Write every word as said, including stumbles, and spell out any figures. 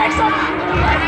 Excellent.